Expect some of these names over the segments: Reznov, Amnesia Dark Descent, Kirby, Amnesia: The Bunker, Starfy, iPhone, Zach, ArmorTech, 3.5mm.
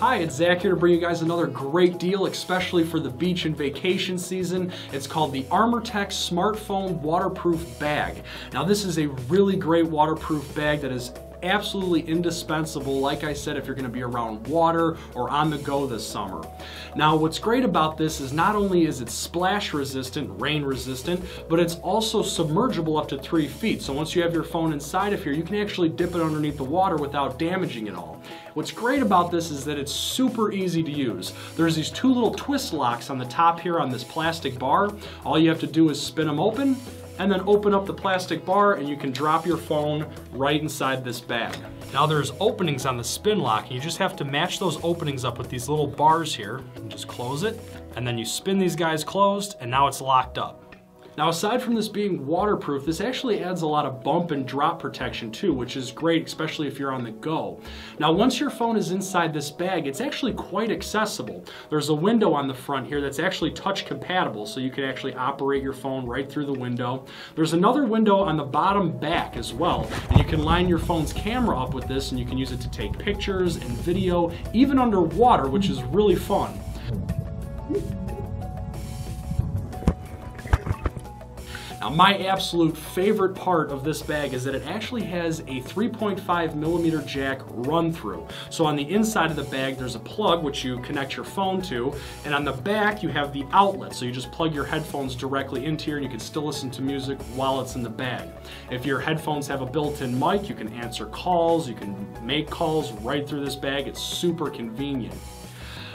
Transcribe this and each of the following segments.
Hi, it's Zach here to bring you guys another great deal, especially for the beach and vacation season. It's called the ArmorTech Smartphone Waterproof Bag. Now this is a really great waterproof bag that is absolutely indispensable, like I said, if you're going to be around water or on the go this summer. Now what's great about this is not only is it splash resistant, rain resistant, but it's also submergible up to 3 feet. So once you have your phone inside of here, you can actually dip it underneath the water without damaging it all. What's great about this is that it's super easy to use. There's these two little twist locks on the top here on this plastic bar. All you have to do is spin them open and then open up the plastic bar and you can drop your phone right inside this bag. Now there's openings on the spin lock and you just have to match those openings up with these little bars here and just close it, and then you spin these guys closed and now it's locked up. Now aside from this being waterproof, this actually adds a lot of bump and drop protection too, which is great, especially if you're on the go. Now once your phone is inside this bag, it's actually quite accessible. There's a window on the front here that's actually touch compatible, so you can actually operate your phone right through the window. There's another window on the bottom back as well, and you can line your phone's camera up with this and you can use it to take pictures and video, even underwater, which is really fun. Now, my absolute favorite part of this bag is that it actually has a 3.5mm jack run through. So on the inside of the bag, there's a plug which you connect your phone to, and on the back you have the outlet. So you just plug your headphones directly into here and you can still listen to music while it's in the bag. If your headphones have a built-in mic, you can answer calls, you can make calls right through this bag. It's super convenient.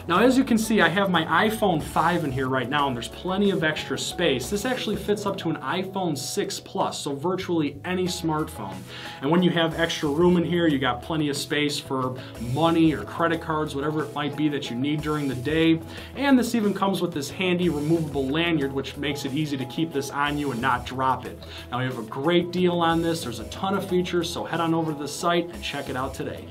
Now as you can see, I have my iPhone 5 in here right now and there's plenty of extra space. This actually fits up to an iPhone 6 Plus, so virtually any smartphone. And when you have extra room in here, you got plenty of space for money or credit cards, whatever it might be that you need during the day. And this even comes with this handy removable lanyard, which makes it easy to keep this on you and not drop it. Now we have a great deal on this. There's a ton of features, so head on over to the site and check it out today.